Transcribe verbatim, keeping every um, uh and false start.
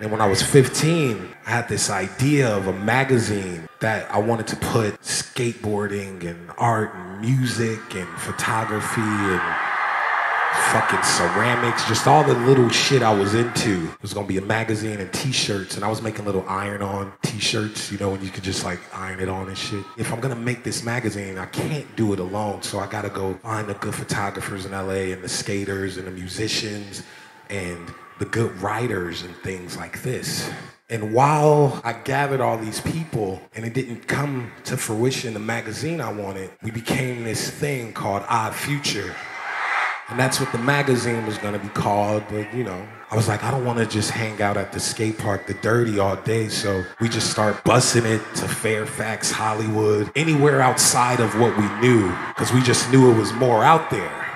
And when I was fifteen, I had this idea of a magazine that I wanted to put skateboarding and art and music and photography and fucking ceramics, just all the little shit I was into. It was gonna be a magazine and t-shirts, and I was making little iron-on t-shirts, you know, and you could just like iron it on and shit. If I'm gonna make this magazine, I can't do it alone, so I gotta go find the good photographers in L A and the skaters and the musicians and the good writers and things like this. And while I gathered all these people and it didn't come to fruition, the magazine I wanted, we became this thing called Odd Future. And that's what the magazine was gonna be called, but you know, I was like, I don't wanna just hang out at the skate park, the dirty all day, so we just start busing it to Fairfax, Hollywood, anywhere outside of what we knew, because we just knew it was more out there.